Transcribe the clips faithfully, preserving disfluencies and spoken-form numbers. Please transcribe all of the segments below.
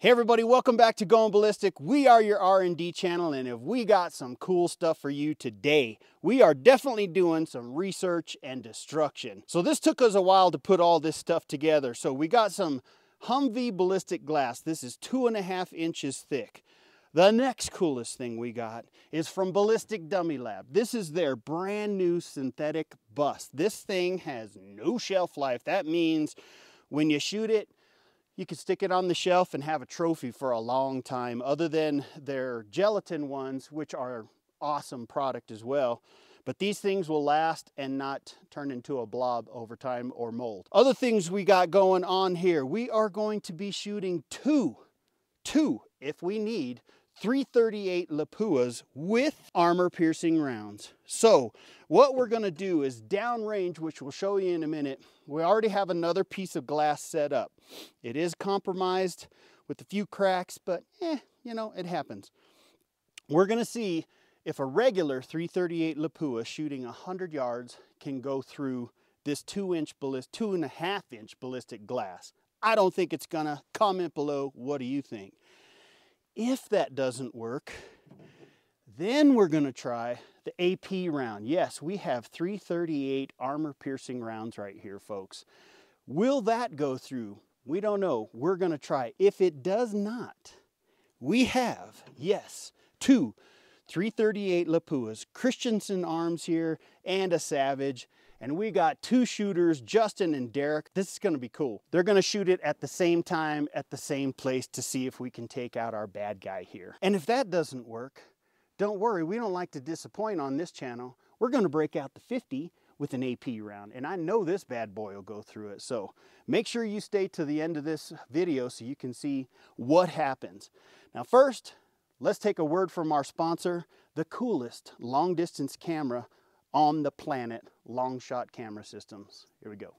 Hey everybody, welcome back to Going Ballistic. We are your R and D channel, and if we got some cool stuff for you today, we are definitely doing some research and destruction. So this took us a while to put all this stuff together. So we got some Humvee ballistic glass. This is two and a half inches thick. The next coolest thing we got is from Ballistic Dummy Lab. This is their brand new synthetic bust. This thing has no shelf life. That means when you shoot it, you could stick it on the shelf and have a trophy for a long time, other than their gelatin ones, which are awesome product as well. But these things will last and not turn into a blob over time or mold. Other things we got going on here, we are going to be shooting two, two if we need, three thirty-eight Lapuas with armor-piercing rounds. So what we're gonna do is downrange, which we'll show you in a minute. We already have another piece of glass set up. It is compromised with a few cracks, but eh, you know, it happens. We're gonna see if a regular three thirty-eight Lapua shooting one hundred yards can go through this two inch ballistic, two and a half inch ballistic glass. I don't think it's gonna. Comment below, what do you think? If that doesn't work, then we're gonna try the A P round. Yes, we have three thirty-eight armor-piercing rounds right here, folks. Will that go through? We don't know. We're gonna try. If it does not, we have, yes, two three thirty-eight Lapuas, Christensen Arms here, and a Savage. And we got two shooters, Justin and Derek. This is gonna be cool. They're gonna shoot it at the same time, at the same place, to see if we can take out our bad guy here. And if that doesn't work, don't worry, we don't like to disappoint on this channel. We're gonna break out the fifty with an A P round, and I know this bad boy will go through it. So make sure you stay to the end of this video so you can see what happens. Now first, let's take a word from our sponsor, the coolest long distance camera on the planet, Longshot Camera Systems. Here we go.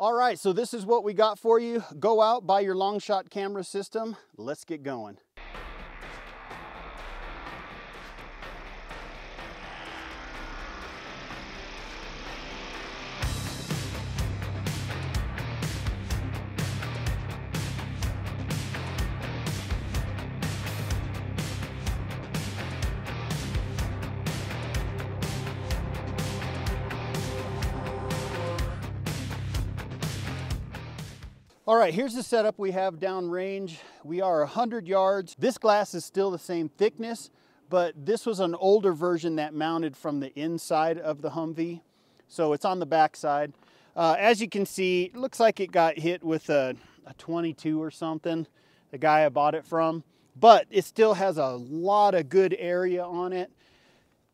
All right, so this is what we got for you. Go out, buy your Longshot Camera System. Let's get going. All right, here's the setup we have downrange. We are one hundred yards. This glass is still the same thickness, but this was an older version that mounted from the inside of the Humvee. So it's on the backside. Uh, as you can see, it looks like it got hit with a, a twenty-two or something, the guy I bought it from, but it still has a lot of good area on it.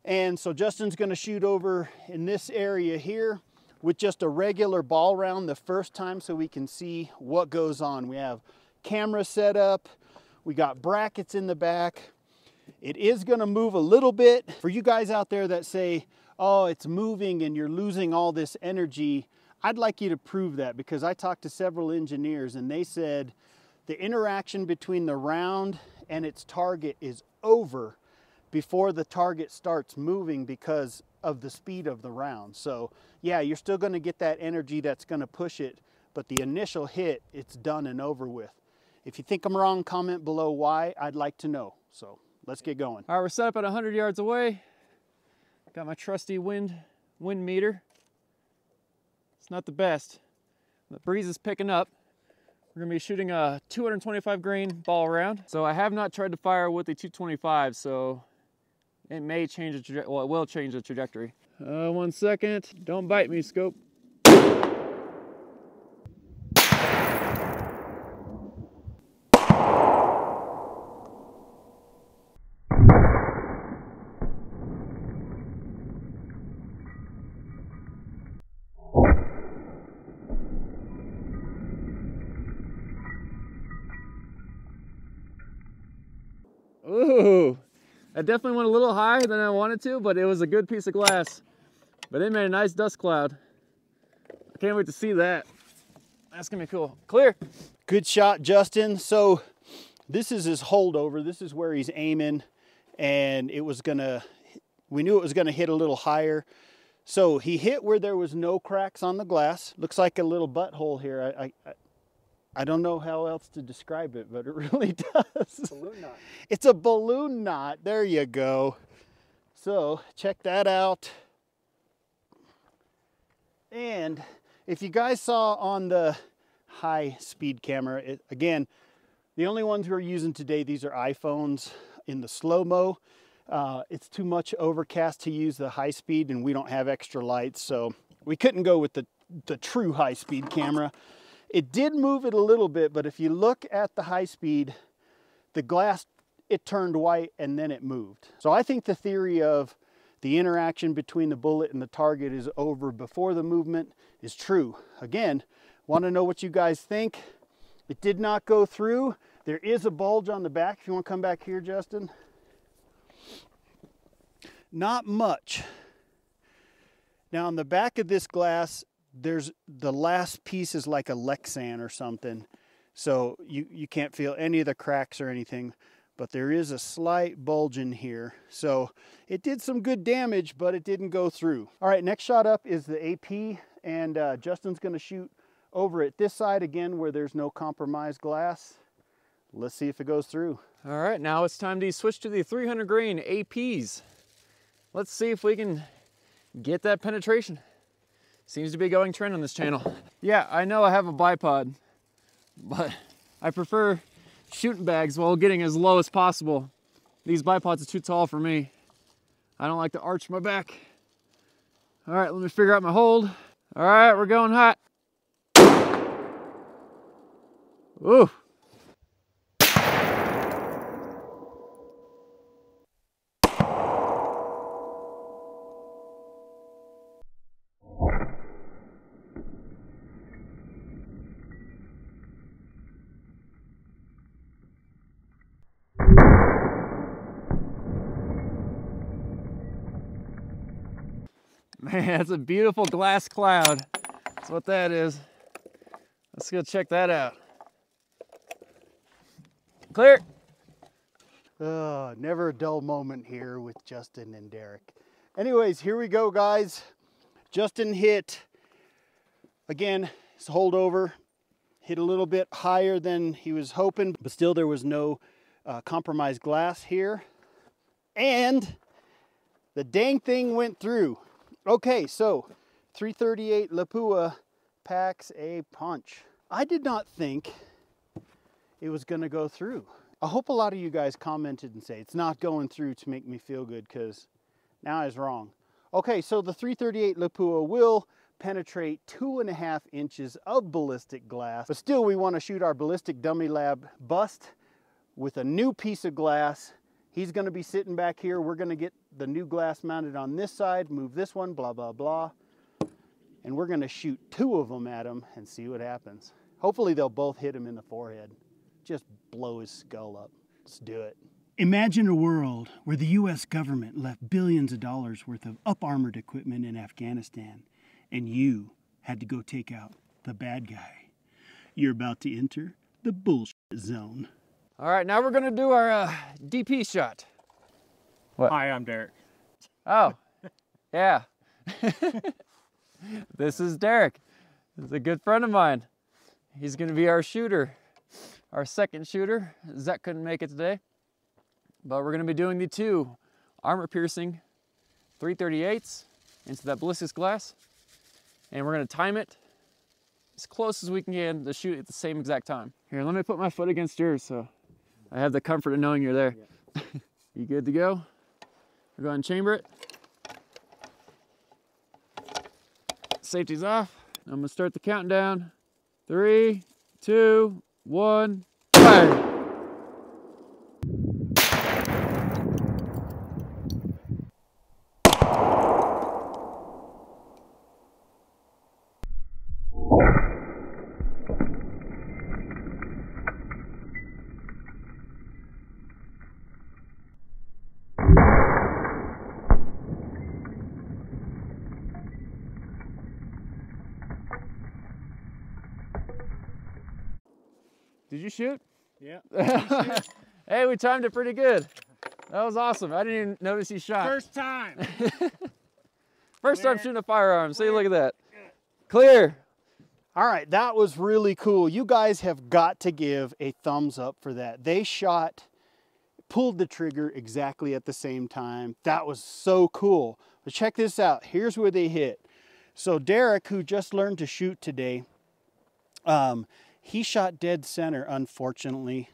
And so Justin's gonna shoot over in this area here with just a regular ball round the first time so we can see what goes on. We have camera set up, we got brackets in the back. It is gonna move a little bit. For you guys out there that say, oh, it's moving and you're losing all this energy, I'd like you to prove that, because I talked to several engineers and they said the interaction between the round and its target is over before the target starts moving because of the speed of the round. So yeah, you're still gonna get that energy that's gonna push it, but the initial hit, it's done and over with. If you think I'm wrong, comment below why. I'd like to know. So let's get going. All right, we're set up at one hundred yards away. Got my trusty wind, wind meter. It's not the best. The breeze is picking up. We're gonna be shooting a two twenty-five grain ball round. So I have not tried to fire with the two twenty-five, so it may change the trajectory. Well, it will change the trajectory. Uh, one second. Don't bite me, scope. Ooh, that definitely went a little higher than I wanted to, but it was a good piece of glass. But it made a nice dust cloud. I can't wait to see that. That's gonna be cool. Clear. Good shot, Justin. So this is his holdover. This is where he's aiming, and it was gonna, we knew it was gonna hit a little higher. So he hit where there was no cracks on the glass. Looks like a little butthole here. I, I, I don't know how else to describe it, but it really does. Balloon knot. It's a balloon knot. There you go. So check that out. And if you guys saw on the high speed camera, it, again, the only ones we're using today, these are iPhones in the slow-mo. Uh, it's too much overcast to use the high speed, and we don't have extra lights, so we couldn't go with the, the true high speed camera. It did move it a little bit, but if you look at the high speed, the glass, it turned white and then it moved. So I think the theory of the interaction between the bullet and the target is over before the movement is true. Again, want to know what you guys think. It did not go through. There is a bulge on the back. If you want to come back here, Justin. Not much. Now on the back of this glass, there's the last piece is like a Lexan or something. So you, you can't feel any of the cracks or anything, but there is a slight bulge in here. So it did some good damage, but it didn't go through. All right, next shot up is the A P, and uh, Justin's gonna shoot over at this side again where there's no compromised glass. Let's see if it goes through. All right, now it's time to switch to the three hundred grain A Ps. Let's see if we can get that penetration. Seems to be a going trend on this channel. Yeah, I know I have a bipod, but I prefer shooting bags while getting as low as possible. These bipods are too tall for me. I don't like to arch my back. All right, let me figure out my hold. All right, we're going hot. Ooh. Man, that's a beautiful glass cloud. That's what that is. Let's go check that out. Clear. Oh, never a dull moment here with Justin and Derek. Anyways, here we go, guys. Justin hit, again, his holdover, hit a little bit higher than he was hoping, but still there was no uh, compromised glass here. And the dang thing went through. Okay, so three thirty-eight Lapua packs a punch. I did not think it was gonna go through. I hope a lot of you guys commented and say it's not going through to make me feel good, because now I was wrong. Okay, so the three thirty-eight Lapua will penetrate two and a half inches of ballistic glass, but still we wanna shoot our Ballistic Dummy Lab bust with a new piece of glass. He's gonna be sitting back here. We're gonna get the new glass mounted on this side, move this one, blah, blah, blah. And we're gonna shoot two of them at him and see what happens. Hopefully they'll both hit him in the forehead. Just blow his skull up. Let's do it. Imagine a world where the U S government left billions of dollars worth of up-armored equipment in Afghanistan, and you had to go take out the bad guy. You're about to enter the bullshit zone. All right, now we're gonna do our uh, D P shot. What? Hi, I'm Derek. Oh, yeah. This is Derek. He's a good friend of mine. He's gonna be our shooter, our second shooter. Zach couldn't make it today, but we're gonna be doing the two armor-piercing three thirty-eights into that ballistics glass, and we're gonna time it as close as we can to shoot at the same exact time. Here, let me put my foot against yours so I have the comfort of knowing you're there. Yeah. You good to go? We're going to chamber it. Safety's off. I'm going to start the countdown. Three, two, one, fire! you shoot? Yeah. Shoot? Hey, we timed it pretty good. That was awesome. I didn't even notice you shot. First time. First Clear. time shooting a firearm. See, look at that. Clear. All right, that was really cool. You guys have got to give a thumbs up for that. They shot, pulled the trigger exactly at the same time. That was so cool. But check this out. Here's where they hit. So Derek, who just learned to shoot today, um, he shot dead center, unfortunately.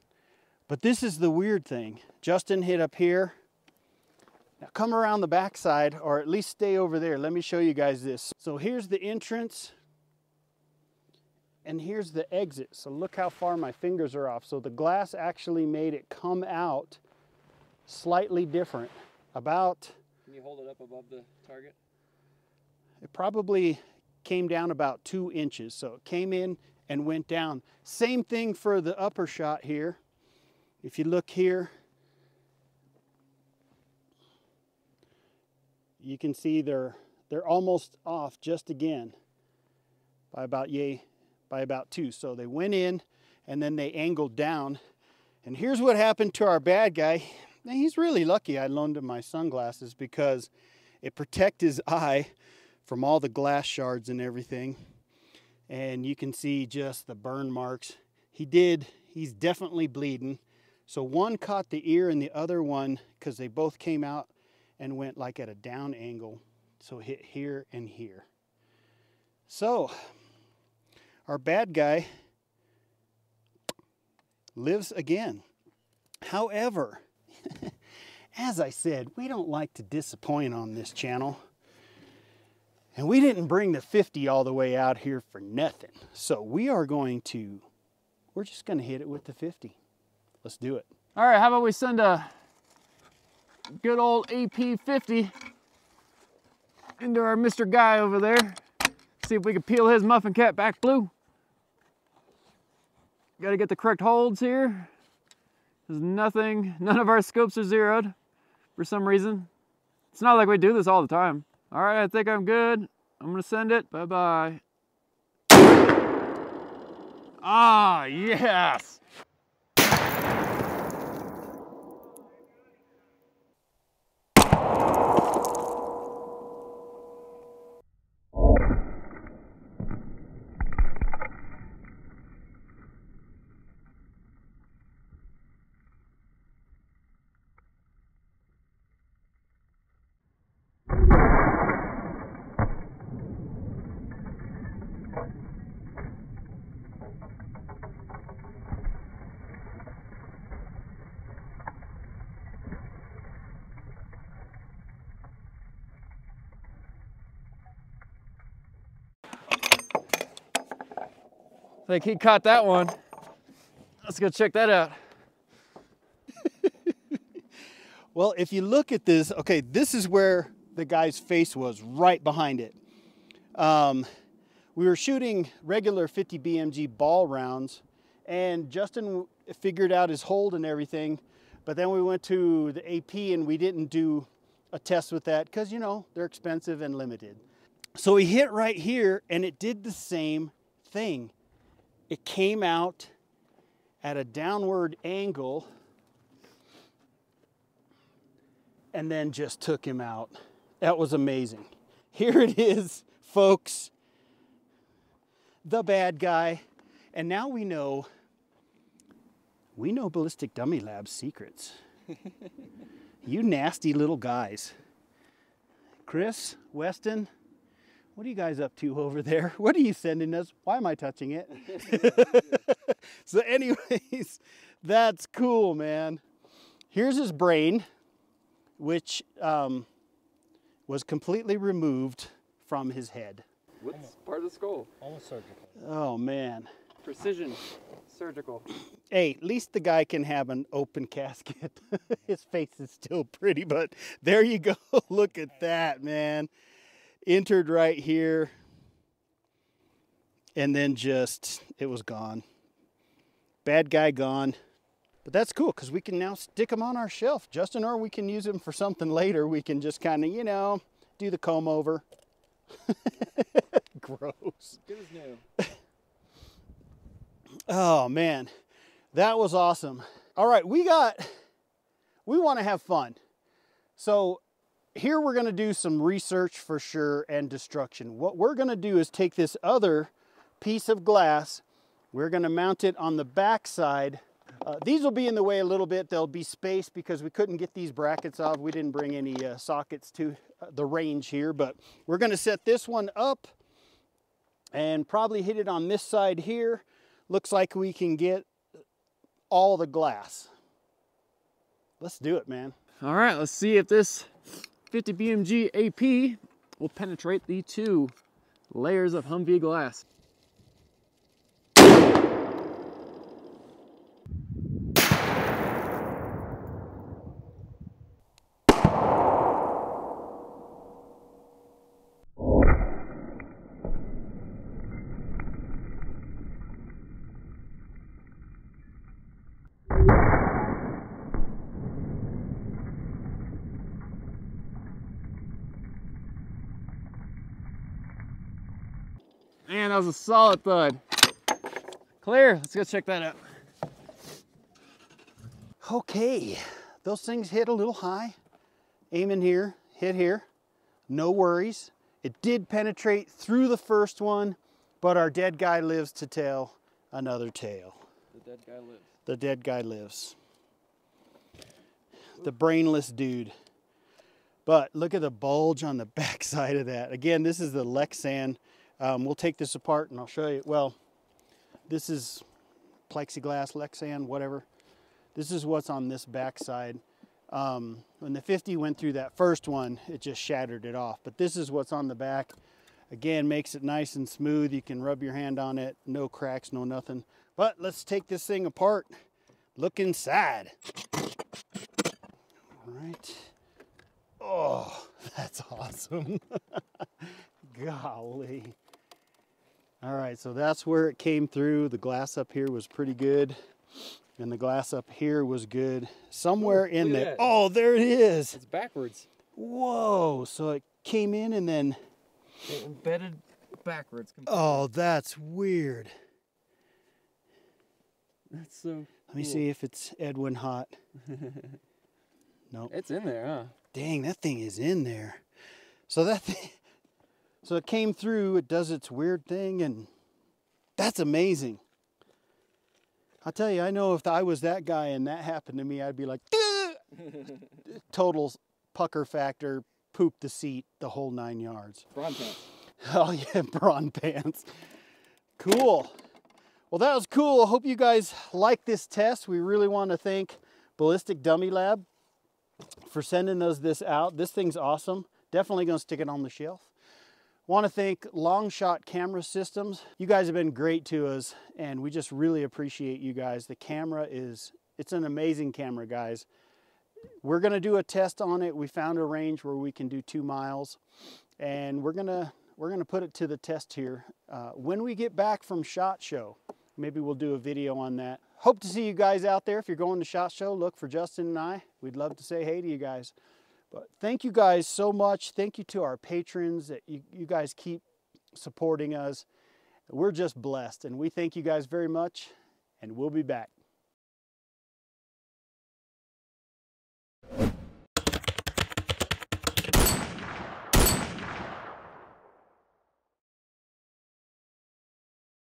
But this is the weird thing. Justin hit up here. Now come around the backside, or at least stay over there. Let me show you guys this. So here's the entrance and here's the exit. So look how far my fingers are off. So the glass actually made it come out slightly different. About... Can you hold it up above the target? It probably came down about two inches. So it came in and went down. Same thing for the upper shot here. If you look here, you can see they're they're almost off just again by about yay by about two. So they went in and then they angled down. And here's what happened to our bad guy. Now, he's really lucky I loaned him my sunglasses because it protects his eye from all the glass shards and everything. And you can see just the burn marks. He did, he's definitely bleeding. So one caught the ear and the other one, because they both came out and went like at a down angle. So hit here and here. So our bad guy lives again. However, as I said, we don't like to disappoint on this channel. And we didn't bring the fifty all the way out here for nothing. So we are going to, we're just gonna hit it with the fifty. Let's do it. All right, how about we send a good old A P fifty into our Mister Guy over there. See if we can peel his muffin cap back blue. Got to get the correct holds here. There's nothing, none of our scopes are zeroed for some reason. It's not like we do this all the time. All right, I think I'm good. I'm going to send it. Bye-bye. Ah, yes. I think he caught that one. Let's go check that out. Well, if you look at this, okay, this is where the guy's face was, right behind it. Um, we were shooting regular fifty B M G ball rounds, and Justin figured out his hold and everything, but then we went to the A P and we didn't do a test with that because, you know, they're expensive and limited. So he hit right here and it did the same thing. It came out at a downward angle and then just took him out. That was amazing. Here it is, folks, the bad guy. And now we know, we know Ballistic Dummy Lab's secrets. You nasty little guys. Chris, Weston, what are you guys up to over there? What are you sending us? Why am I touching it? So anyways, that's cool, man. Here's his brain, which um, was completely removed from his head. What's part of the skull? Almost surgical. Oh, man. Precision. Surgical. Hey, at least the guy can have an open casket. His face is still pretty, but there you go. Look at that, man. Entered right here and then just it was gone. Bad guy gone. But that's cool because we can now stick them on our shelf, Justin, or we can use them for something later. We can just kind of, you know, do the comb over. Gross. Good as new. Oh man, That was awesome. All right, we got, we want to have fun. So here we're going to do some research for sure and destruction. What we're going to do is take this other piece of glass. We're going to mount it on the back side. Uh, these will be in the way a little bit. There'll be space because we couldn't get these brackets off. We didn't bring any uh, sockets to uh, the range here, but we're going to set this one up and probably hit it on this side here. Looks like we can get all the glass. Let's do it, man. All right, let's see if this fifty B M G A P will penetrate the two layers of Humvee glass. Man, that was a solid thud. Clear, let's go check that out. Okay, those things hit a little high. Aim in here, hit here, no worries. It did penetrate through the first one, but our dead guy lives to tell another tale. The dead guy lives. The dead guy lives. The brainless dude. But look at the bulge on the backside of that. Again, this is the Lexan. Um, we'll take this apart and I'll show you. Well, this is plexiglass, Lexan, whatever. This is what's on this backside. Um, when the fifty went through that first one, it just shattered it off. But this is what's on the back. Again, makes it nice and smooth. You can rub your hand on it. No cracks, no nothing. But let's take this thing apart. Look inside. All right. Oh, that's awesome. Golly. All right, so that's where it came through. The glass up here was pretty good, and the glass up here was good. Somewhere oh, in there. That. Oh, there it is. It's backwards. Whoa, so it came in and then... It embedded backwards. Completely. Oh, that's weird. That's so cool. Let me see if it's Edwin hot. Nope. It's in there, huh? Dang, that thing is in there. So that thing... So it came through, it does its weird thing, and that's amazing. I'll tell you, I know if I was that guy and that happened to me, I'd be like, total pucker factor, poop the seat, the whole nine yards. Brawn pants. Oh yeah, brawn pants. Cool. Well, that was cool. I hope you guys like this test. We really want to thank Ballistic Dummy Lab for sending us this out. This thing's awesome. Definitely going to stick it on the shelf. Want to thank Longshot Camera Systems. You guys have been great to us, and we just really appreciate you guys. The camera is, it's an amazing camera, guys. We're going to do a test on it. We found a range where we can do two miles, and we're going to, we're going to put it to the test here. Uh, when we get back from SHOT Show, maybe we'll do a video on that. Hope to see you guys out there. If you're going to SHOT Show, look for Justin and I. We'd love to say hey to you guys. But thank you guys so much. Thank you to our patrons that you, you guys keep supporting us. We're just blessed, and we thank you guys very much, and we'll be back.